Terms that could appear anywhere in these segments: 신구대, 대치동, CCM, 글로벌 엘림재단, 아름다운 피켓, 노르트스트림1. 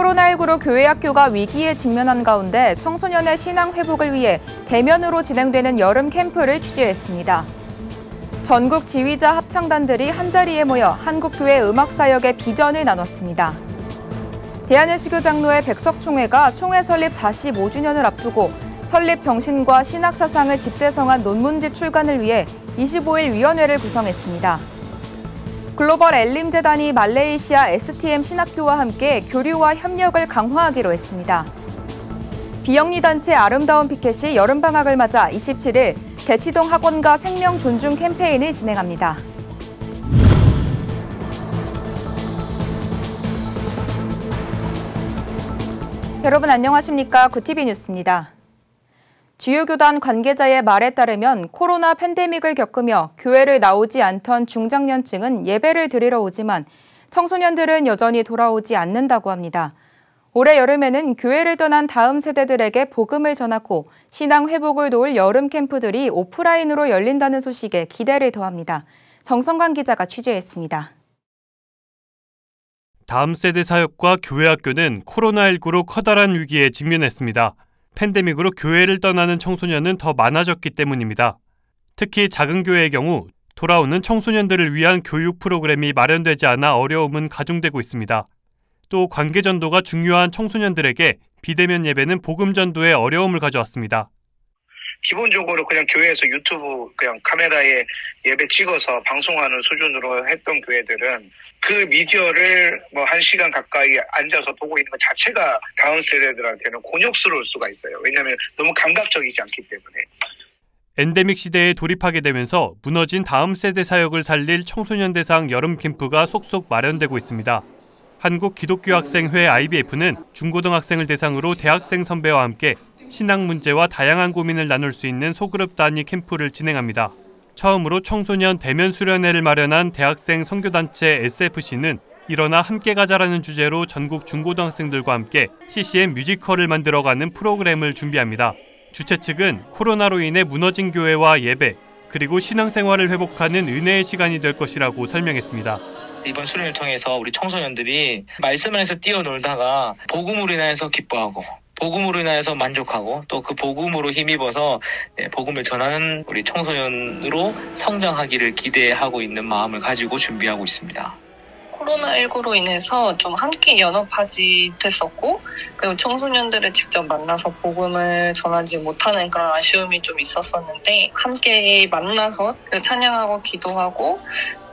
코로나19로 교회 학교가 위기에 직면한 가운데 청소년의 신앙 회복을 위해 대면으로 진행되는 여름 캠프를 취재했습니다. 전국 지휘자 합창단들이 한자리에 모여 한국교회 음악사역의 비전을 나눴습니다. 대한예수교장로회 백석총회가 총회 설립 45주년을 앞두고 설립 정신과 신학사상을 집대성한 논문집 출간을 위해 25일 위원회를 구성했습니다. 글로벌 엘림재단이 말레이시아 STM 신학교와 함께 교류와 협력을 강화하기로 했습니다. 비영리단체 아름다운 피켓이 여름방학을 맞아 27일 대치동 학원과 생명 존중 캠페인을 진행합니다. 여러분 안녕하십니까? 구TV 뉴스입니다. 주요 교단 관계자의 말에 따르면 코로나 팬데믹을 겪으며 교회를 나오지 않던 중장년층은 예배를 드리러 오지만 청소년들은 여전히 돌아오지 않는다고 합니다. 올해 여름에는 교회를 떠난 다음 세대들에게 복음을 전하고 신앙 회복을 도울 여름 캠프들이 오프라인으로 열린다는 소식에 기대를 더합니다. 정성관 기자가 취재했습니다. 다음 세대 사역과 교회 학교는 코로나19로 커다란 위기에 직면했습니다. 팬데믹으로 교회를 떠나는 청소년은 더 많아졌기 때문입니다. 특히 작은 교회의 경우 돌아오는 청소년들을 위한 교육 프로그램이 마련되지 않아 어려움은 가중되고 있습니다. 또 관계 전도가 중요한 청소년들에게 비대면 예배는 복음 전도에 어려움을 가져왔습니다. 기본적으로 그냥 교회에서 유튜브 그냥 카메라에 예배 찍어서 방송하는 수준으로 했던 교회들은 그 미디어를 뭐 1시간 가까이 앉아서 보고 있는 것 자체가 다음 세대들한테는 곤욕스러울 수가 있어요. 왜냐하면 너무 감각적이지 않기 때문에. 엔데믹 시대에 돌입하게 되면서 무너진 다음 세대 사역을 살릴 청소년 대상 여름 캠프가 속속 마련되고 있습니다. 한국기독교학생회 IBF는 중고등학생을 대상으로 대학생 선배와 함께 신앙 문제와 다양한 고민을 나눌 수 있는 소그룹 단위 캠프를 진행합니다. 처음으로 청소년 대면 수련회를 마련한 대학생 선교단체 SFC는 일어나 함께 가자라는 주제로 전국 중고등학생들과 함께 CCM 뮤지컬을 만들어가는 프로그램을 준비합니다. 주최 측은 코로나로 인해 무너진 교회와 예배, 그리고 신앙생활을 회복하는 은혜의 시간이 될 것이라고 설명했습니다. 이번 수련을 통해서 우리 청소년들이 말씀 안에서 뛰어놀다가 복음으로 인해서 기뻐하고 복음으로 인해서 만족하고 또 그 복음으로 힘입어서 복음을 전하는 우리 청소년으로 성장하기를 기대하고 있는 마음을 가지고 준비하고 있습니다. 코로나19로 인해서 좀 함께 연합하지 못했었고 그리고 청소년들을 직접 만나서 복음을 전하지 못하는 그런 아쉬움이 좀 있었었는데 함께 만나서 찬양하고 기도하고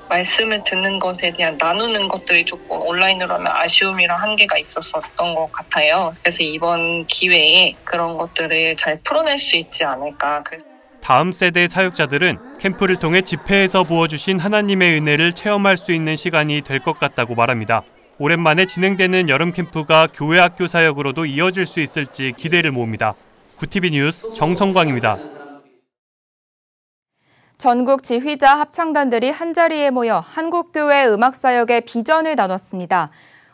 말씀을 듣는 것에 대한 나누는 것들이 조금 온라인으로 하면 아쉬움이랑 한계가 있었던 것 같아요. 그래서 이번 기회에 그런 것들을 잘 풀어낼 수 있지 않을까. 다음 세대 사역자들은 캠프를 통해 집회에서 부어주신 하나님의 은혜를 체험할 수 있는 시간이 될 것 같다고 말합니다. 오랜만에 진행되는 여름 캠프가 교회 학교 사역으로도 이어질 수 있을지 기대를 모읍니다. 구TV 뉴스 정성광입니다. 전국 지휘자 합창단들이 한자리에 모여 한국교회 음악사역의 비전을 나눴습니다.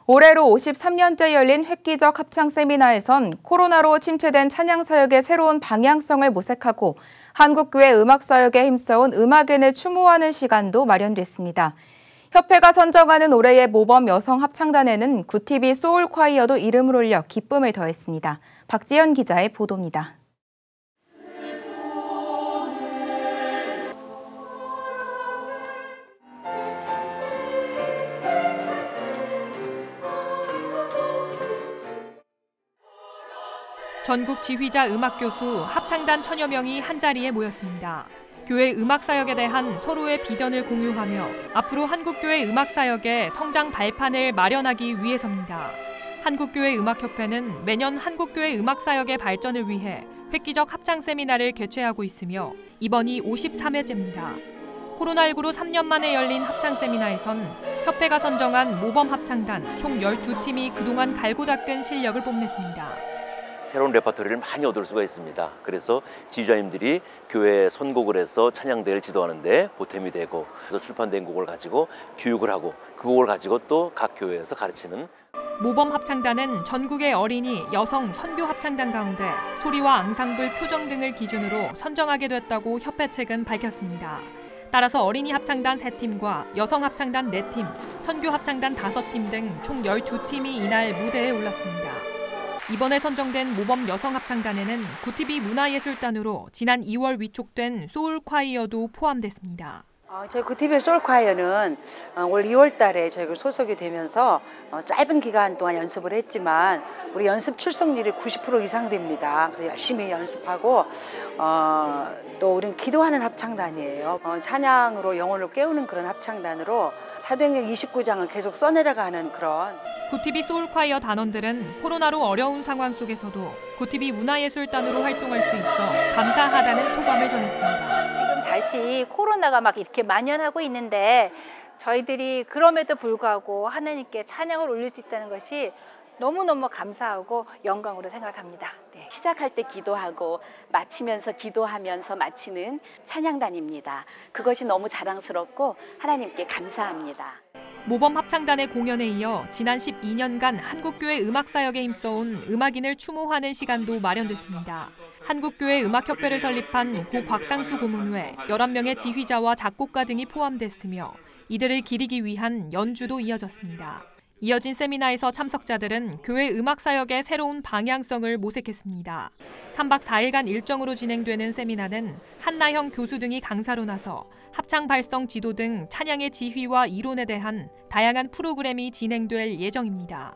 올해로 53년째 열린 획기적 합창 세미나에선 코로나로 침체된 찬양사역의 새로운 방향성을 모색하고 한국교회 음악사역에 힘써온 음악인을 추모하는 시간도 마련됐습니다. 협회가 선정하는 올해의 모범 여성 합창단에는 구TV 소울콰이어도 이름을 올려 기쁨을 더했습니다. 박지연 기자의 보도입니다. 전국 지휘자 음악교수 합창단 천여 명이 한자리에 모였습니다. 교회 음악사역에 대한 서로의 비전을 공유하며 앞으로 한국교회 음악사역의 성장 발판을 마련하기 위해서입니다. 한국교회 음악협회는 매년 한국교회 음악사역의 발전을 위해 획기적 합창 세미나를 개최하고 있으며 이번이 53회째입니다. 코로나19로 3년 만에 열린 합창 세미나에선 협회가 선정한 모범 합창단 총 12팀이 그동안 갈고 닦은 실력을 뽐냈습니다. 새로운 레퍼토리를 많이 얻을 수가 있습니다. 그래서 지휘자님들이 교회에 선곡을 해서 찬양대회를 지도하는 데 보탬이 되고 그래서 출판된 곡을 가지고 교육을 하고 그 곡을 가지고 또 각 교회에서 가르치는 모범 합창단은 전국의 어린이, 여성, 선교 합창단 가운데 소리와 앙상블, 표정 등을 기준으로 선정하게 됐다고 협회 측은 밝혔습니다. 따라서 어린이 합창단 3팀과 여성 합창단 4팀, 선교 합창단 5팀 등 총 12팀이 이날 무대에 올랐습니다. 이번에 선정된 모범 여성 합창단에는 구티비 문화예술단으로 지난 2월 위촉된 소울콰이어도 포함됐습니다. 저희 구티비 소울콰이어는 올 2월 달에 저희가 소속이 되면서 짧은 기간 동안 연습을 했지만 우리 연습 출석률이 90% 이상 됩니다. 그래서 열심히 연습하고 또 우리는 기도하는 합창단이에요. 찬양으로 영혼을 깨우는 그런 합창단으로 사도행전 29장을 계속 써내려가는 그런. 구티비 소울콰이어 단원들은 코로나로 어려운 상황 속에서도 구티비 문화예술단으로 활동할 수 있어 감사하다는 소감을 전했습니다. 다시 코로나가 막 이렇게 만연하고 있는데 저희들이 그럼에도 불구하고 하나님께 찬양을 올릴 수 있다는 것이 너무너무 감사하고 영광으로 생각합니다. 네. 시작할 때 기도하고 마치면서 마치는 찬양단입니다. 그것이 너무 자랑스럽고 하나님께 감사합니다. 모범 합창단의 공연에 이어 지난 12년간 한국교회 음악사역에 힘써온 음악인을 추모하는 시간도 마련됐습니다. 한국교회 음악협회를 설립한 고 곽상수 고문 외 11명의 지휘자와 작곡가 등이 포함됐으며 이들을 기리기 위한 연주도 이어졌습니다. 이어진 세미나에서 참석자들은 교회 음악사역의 새로운 방향성을 모색했습니다. 3박 4일간 일정으로 진행되는 세미나는 한나형 교수 등이 강사로 나서 합창 발성 지도 등 찬양의 지휘와 이론에 대한 다양한 프로그램이 진행될 예정입니다.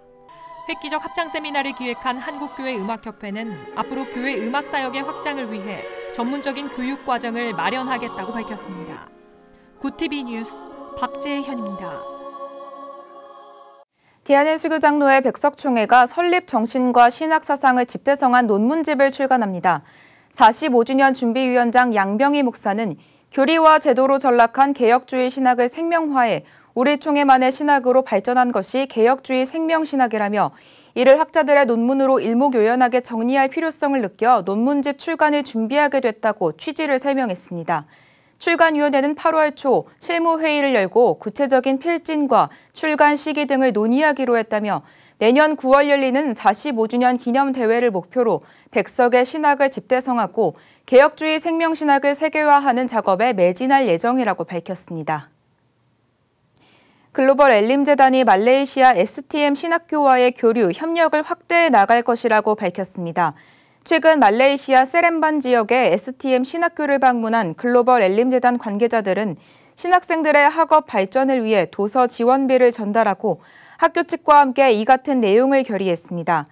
획기적 합창 세미나를 기획한 한국교회 음악협회는 앞으로 교회 음악사역의 확장을 위해 전문적인 교육 과정을 마련하겠다고 밝혔습니다. 구티비 뉴스 박재현입니다. 대한예수교장로회 백석총회가 설립 정신과 신학 사상을 집대성한 논문집을 출간합니다. 45주년 준비위원장 양병희 목사는 교리와 제도로 전락한 개혁주의 신학을 생명화해 우리 총회만의 신학으로 발전한 것이 개혁주의 생명신학이라며 이를 학자들의 논문으로 일목요연하게 정리할 필요성을 느껴 논문집 출간을 준비하게 됐다고 취지를 설명했습니다. 출간위원회는 8월 초 실무회의를 열고 구체적인 필진과 출간 시기 등을 논의하기로 했다며 내년 9월 열리는 45주년 기념대회를 목표로 백석의 신학을 집대성하고 개혁주의 생명신학을 세계화하는 작업에 매진할 예정이라고 밝혔습니다. 글로벌 엘림재단이 말레이시아 STM 신학교와의 교류, 협력을 확대해 나갈 것이라고 밝혔습니다. 최근 말레이시아 세렘반 지역의 STM 신학교를 방문한 글로벌 엘림재단 관계자들은 신학생들의 학업 발전을 위해 도서 지원비를 전달하고 학교 측과 함께 이 같은 내용을 결의했습니다.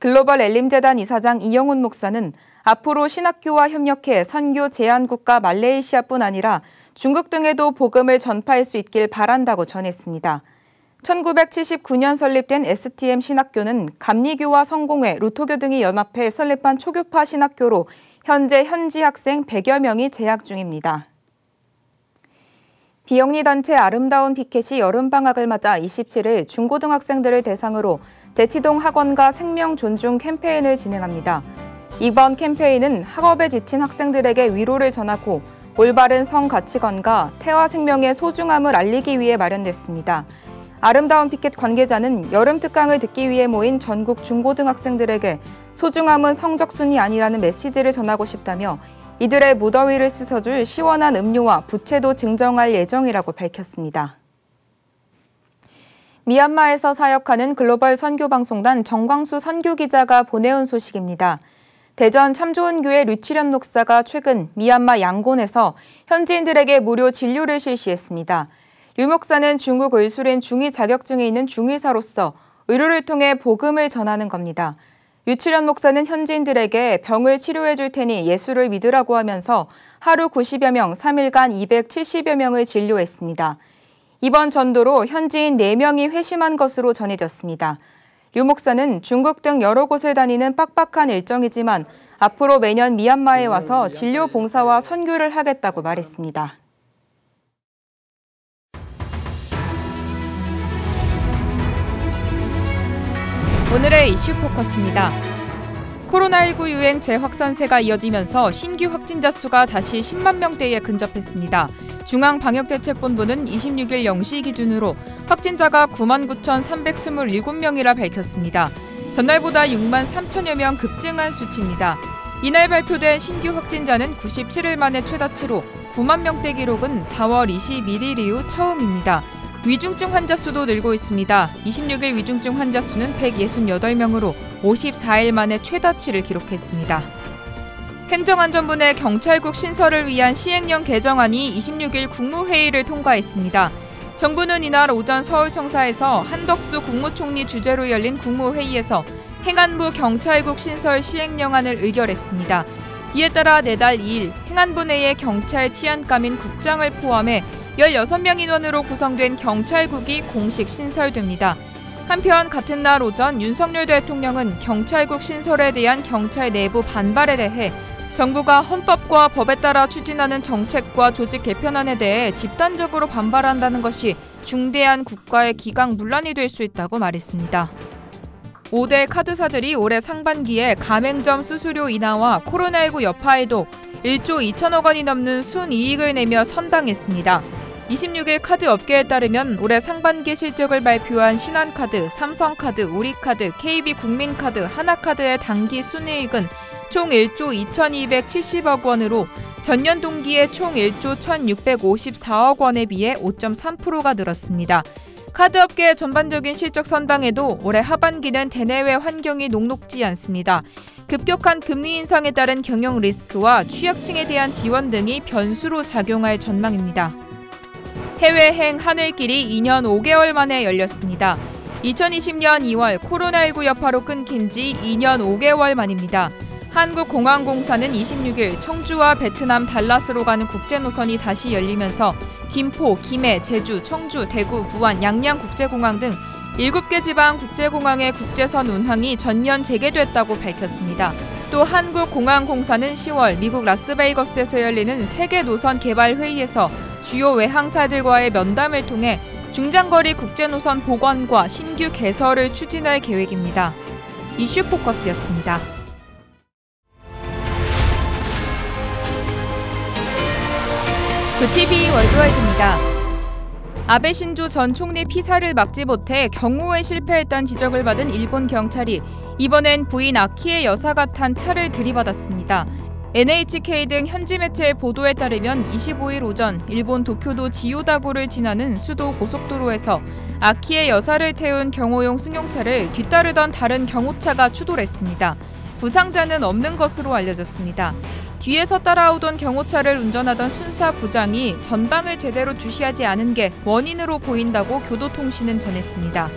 글로벌 엘림재단 이사장 이영훈 목사는 앞으로 신학교와 협력해 선교 제안국가 말레이시아뿐 아니라 중국 등에도 복음을 전파할 수 있길 바란다고 전했습니다. 1979년 설립된 STM 신학교는 감리교와 성공회, 루토교 등이 연합해 설립한 초교파 신학교로 현재 현지 학생 100여 명이 재학 중입니다. 비영리 단체 아름다운 피켓이 여름방학을 맞아 27일 중고등학생들을 대상으로 대치동 학원과 생명 존중 캠페인을 진행합니다. 이번 캠페인은 학업에 지친 학생들에게 위로를 전하고 올바른 성 가치관과 태화 생명의 소중함을 알리기 위해 마련됐습니다. 아름다운 피켓 관계자는 여름 특강을 듣기 위해 모인 전국 중고등학생들에게 소중함은 성적순이 아니라는 메시지를 전하고 싶다며 이들의 무더위를 씻어줄 시원한 음료와 부채도 증정할 예정이라고 밝혔습니다. 미얀마에서 사역하는 글로벌 선교방송단 정광수 선교기자가 보내온 소식입니다. 대전 참조은교회 류치련 목사가 최근 미얀마 양곤에서 현지인들에게 무료 진료를 실시했습니다. 류 목사는 중국 의술인 중위 자격증이 있는 중의사로서 의료를 통해 복음을 전하는 겁니다. 류치련 목사는 현지인들에게 병을 치료해 줄 테니 예수를 믿으라고 하면서 하루 90여 명, 3일간 270여 명을 진료했습니다. 이번 전도로 현지인 4명이 회심한 것으로 전해졌습니다. 류 목사는 중국 등 여러 곳을 다니는 빡빡한 일정이지만 앞으로 매년 미얀마에 와서 진료 봉사와 선교를 하겠다고 말했습니다. 오늘의 이슈 포커스입니다. 코로나19 유행 재확산세가 이어지면서 신규 확진자 수가 다시 10만 명대에 근접했습니다. 중앙방역대책본부는 26일 0시 기준으로 확진자가 99,327명이라 밝혔습니다. 전날보다 63,000여 명 급증한 수치입니다. 이날 발표된 신규 확진자는 97일 만에 최다치로 9만 명대 기록은 4월 21일 이후 처음입니다. 위중증 환자 수도 늘고 있습니다. 26일 위중증 환자 수는 168명으로 54일 만에 최다치를 기록했습니다. 행정안전부의 경찰국 신설을 위한 시행령 개정안이 26일 국무회의를 통과했습니다. 정부는 이날 오전 서울청사에서 한덕수 국무총리 주재로 열린 국무회의에서 행안부 경찰국 신설 시행령안을 의결했습니다. 이에 따라 내달 2일 행안부 내의 경찰 치안감인 국장을 포함해 16명 인원으로 구성된 경찰국이 공식 신설됩니다. 한편 같은 날 오전 윤석열 대통령은 경찰국 신설에 대한 경찰 내부 반발에 대해 정부가 헌법과 법에 따라 추진하는 정책과 조직 개편안에 대해 집단적으로 반발한다는 것이 중대한 국가의 기강 문란이 될 수 있다고 말했습니다. 5대 카드사들이 올해 상반기에 가맹점 수수료 인하와 코로나19 여파에도 1조 2천억 원이 넘는 순이익을 내며 선방했습니다. 26일 카드 업계에 따르면 올해 상반기 실적을 발표한 신한카드, 삼성카드, 우리카드, KB국민카드, 하나카드의 단기 순이익은 총 1조 2,270억 원으로 전년 동기에 총 1조 1,654억 원에 비해 5.3%가 늘었습니다. 카드업계의 전반적인 실적 선방에도 올해 하반기는 대내외 환경이 녹록지 않습니다. 급격한 금리 인상에 따른 경영 리스크와 취약층에 대한 지원 등이 변수로 작용할 전망입니다. 해외행 하늘길이 2년 5개월 만에 열렸습니다. 2020년 2월 코로나19 여파로 끊긴 지 2년 5개월 만입니다. 한국공항공사는 26일 청주와 베트남 달라스로 가는 국제노선이 다시 열리면서 김포, 김해, 제주, 청주, 대구, 부안, 양양국제공항 등 7개 지방 국제공항의 국제선 운항이 전면 재개됐다고 밝혔습니다. 또 한국공항공사는 10월 미국 라스베이거스에서 열리는 세계 노선 개발 회의에서 주요 외항사들과의 면담을 통해 중장거리 국제노선 복원과 신규 개설을 추진할 계획입니다. 이슈포커스였습니다. VTV 월드와이드입니다. 아베 신조 전 총리 피살을 막지 못해 경호에 실패했다는 지적을 받은 일본 경찰이 이번엔 부인 아키에 여사가 탄 차를 들이받았습니다. NHK 등 현지 매체의 보도에 따르면 25일 오전 일본 도쿄도 지요다구를 지나는 수도 고속도로에서 아키에 여사를 태운 경호용 승용차를 뒤따르던 다른 경호차가 추돌했습니다. 부상자는 없는 것으로 알려졌습니다. 뒤에서 따라오던 경호차를 운전하던 순사 부장이 전방을 제대로 주시하지 않은 게 원인으로 보인다고 교도통신은 전했습니다.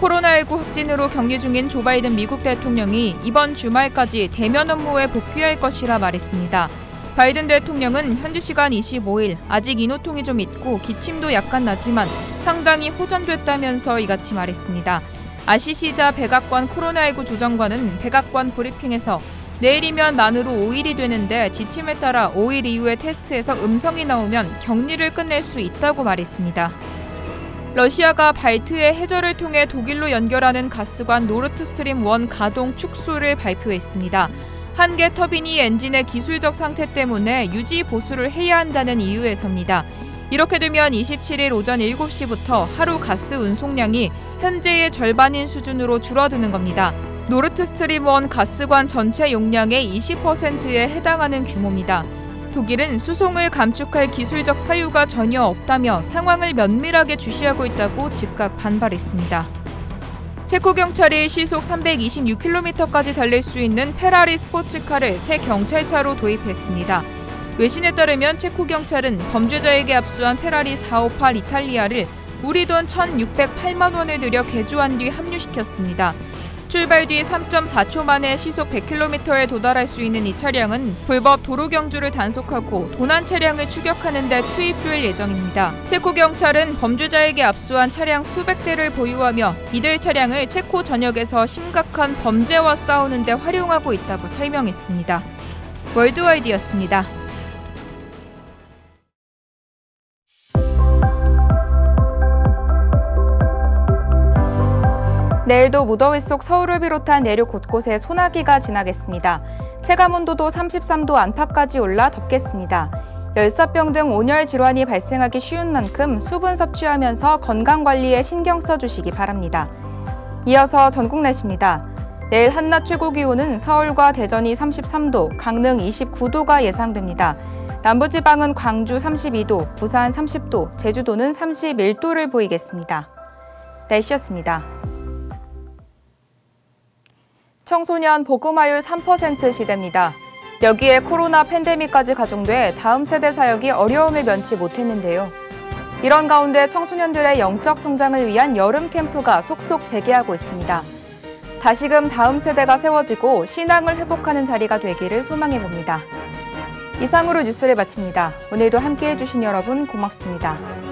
코로나19 확진으로 격리 중인 조 바이든 미국 대통령이 이번 주말까지 대면 업무에 복귀할 것이라 말했습니다. 바이든 대통령은 현지 시간 25일 아직 인후통이 좀 있고 기침도 약간 나지만 상당히 호전됐다면서 이같이 말했습니다. 아시시자 백악관 코로나19 조정관은 백악관 브리핑에서 내일이면 만으로 5일이 되는데 지침에 따라 5일 이후에 테스트에서 음성이 나오면 격리를 끝낼 수 있다고 말했습니다. 러시아가 발트해 해저를 통해 독일로 연결하는 가스관 노르트스트림1 가동 축소를 발표했습니다. 한 개 터빈이 엔진의 기술적 상태 때문에 유지 보수를 해야 한다는 이유에서입니다. 이렇게 되면 27일 오전 7시부터 하루 가스 운송량이 현재의 절반인 수준으로 줄어드는 겁니다. 노르트스트림1 가스관 전체 용량의 20%에 해당하는 규모입니다. 독일은 수송을 감축할 기술적 사유가 전혀 없다며 상황을 면밀하게 주시하고 있다고 즉각 반발했습니다. 체코 경찰이 시속 326km까지 달릴 수 있는 페라리 스포츠카를 새 경찰차로 도입했습니다. 외신에 따르면 체코 경찰은 범죄자에게 압수한 페라리 458 이탈리아를 우리 돈 1,608만 원을 들여 개조한 뒤 합류시켰습니다. 출발 뒤 3.4초 만에 시속 100km에 도달할 수 있는 이 차량은 불법 도로 경주를 단속하고 도난 차량을 추격하는 데 투입될 예정입니다. 체코 경찰은 범죄자에게 압수한 차량 수백 대를 보유하며 이들 차량을 체코 전역에서 심각한 범죄와 싸우는 데 활용하고 있다고 설명했습니다. 월드와이드였습니다. 내일도 무더위 속 서울을 비롯한 내륙 곳곳에 소나기가 지나겠습니다. 체감온도도 33도 안팎까지 올라 덥겠습니다. 열사병 등 온열 질환이 발생하기 쉬운 만큼 수분 섭취하면서 건강관리에 신경 써주시기 바랍니다. 이어서 전국 날씨입니다. 내일 한낮 최고 기온은 서울과 대전이 33도, 강릉 29도가 예상됩니다. 남부지방은 광주 32도, 부산 30도, 제주도는 31도를 보이겠습니다. 날씨였습니다. 청소년 복음화율 3% 시대입니다. 여기에 코로나 팬데믹까지 가중돼 다음 세대 사역이 어려움을 면치 못했는데요. 이런 가운데 청소년들의 영적 성장을 위한 여름 캠프가 속속 재개하고 있습니다. 다시금 다음 세대가 세워지고 신앙을 회복하는 자리가 되기를 소망해봅니다. 이상으로 뉴스를 마칩니다. 오늘도 함께해 주신 여러분 고맙습니다.